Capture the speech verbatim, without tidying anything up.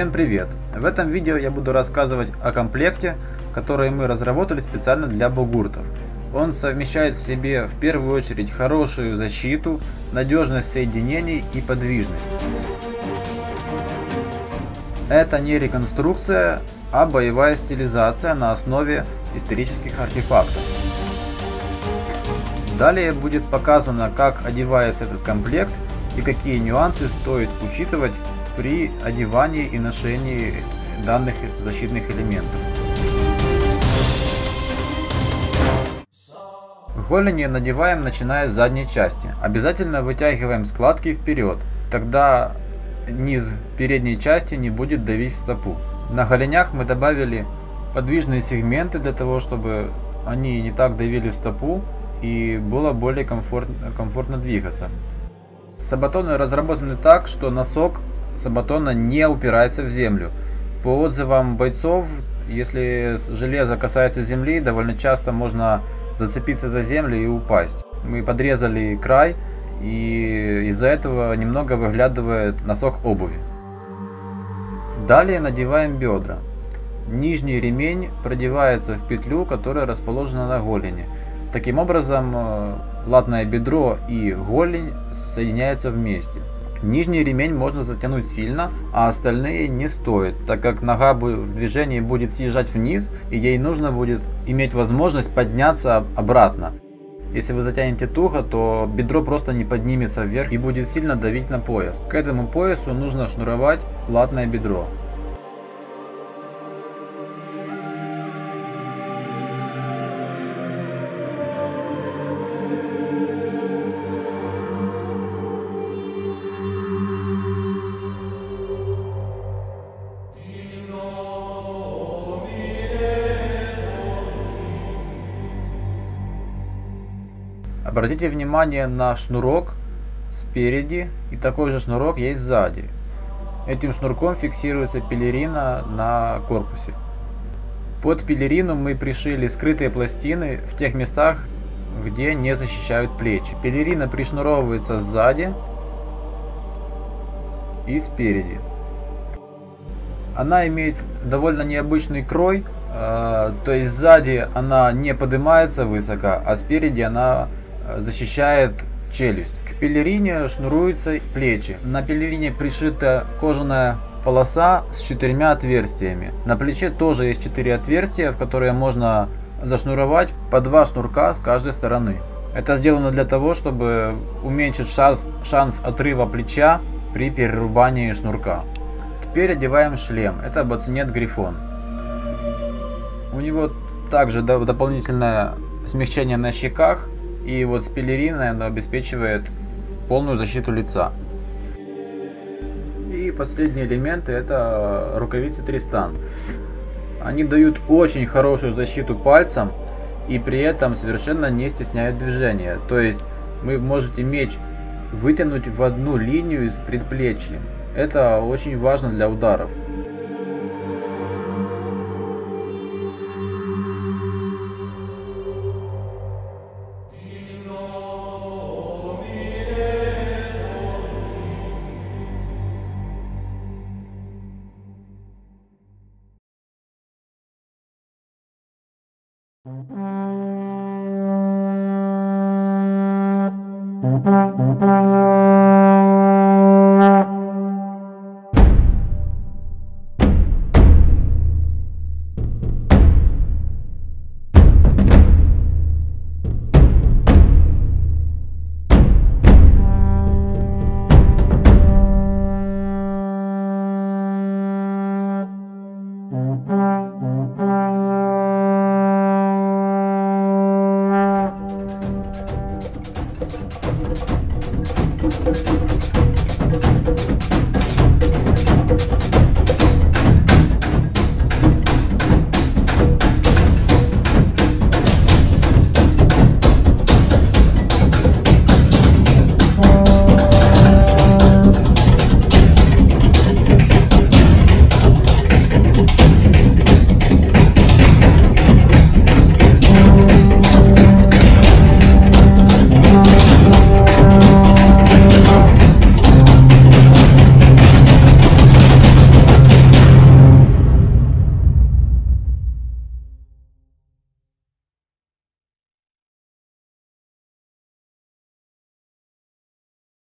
Всем привет! В этом видео я буду рассказывать о комплекте, который мы разработали специально для бугуртов. Он совмещает в себе в первую очередь хорошую защиту, надежность соединений и подвижность. Это не реконструкция, а боевая стилизация на основе исторических артефактов. Далее будет показано, как одевается этот комплект и какие нюансы стоит учитывать при одевании и ношении данных защитных элементов. Голени надеваем, начиная с задней части. Обязательно вытягиваем складки вперед, тогда низ передней части не будет давить в стопу. На голенях мы добавили подвижные сегменты для того, чтобы они не так давили в стопу и было более комфортно, комфортно двигаться. Сабатоны разработаны так, что носок сабатона не упирается в землю. По отзывам бойцов, если железо касается земли, довольно часто можно зацепиться за землю и упасть. Мы подрезали край, и из-за этого немного выглядывает носок обуви. Далее надеваем бедра. Нижний ремень продевается в петлю, которая расположена на голени. Таким образом, латное бедро и голень соединяются вместе. Нижний ремень можно затянуть сильно, а остальные не стоит, так как нога в движении будет съезжать вниз, и ей нужно будет иметь возможность подняться обратно. Если вы затянете туго, то бедро просто не поднимется вверх и будет сильно давить на пояс. К этому поясу нужно шнуровать латное бедро. Обратите внимание на шнурок спереди, и такой же шнурок есть сзади. Этим шнурком фиксируется пелерина на корпусе. Под пелерину мы пришили скрытые пластины в тех местах, где не защищают плечи. Пелерина пришнуровывается сзади и спереди. Она имеет довольно необычный крой, то есть сзади она не поднимается высоко, а спереди она защищает челюсть. К пелерине шнуруются плечи. На пелерине пришита кожаная полоса с четырьмя отверстиями. На плече тоже есть четыре отверстия, в которые можно зашнуровать по два шнурка с каждой стороны. Это сделано для того, чтобы уменьшить шанс, шанс отрыва плеча при перерубании шнурка. Теперь одеваем шлем. Это бацинет-грифон. У него также дополнительное смягчение на щеках. И вот с пелериной она обеспечивает полную защиту лица. И последние элементы — это рукавицы Тристан. Они дают очень хорошую защиту пальцам и при этом совершенно не стесняют движения. То есть вы можете меч вытянуть в одну линию с предплечьем. Это очень важно для ударов. Thank you.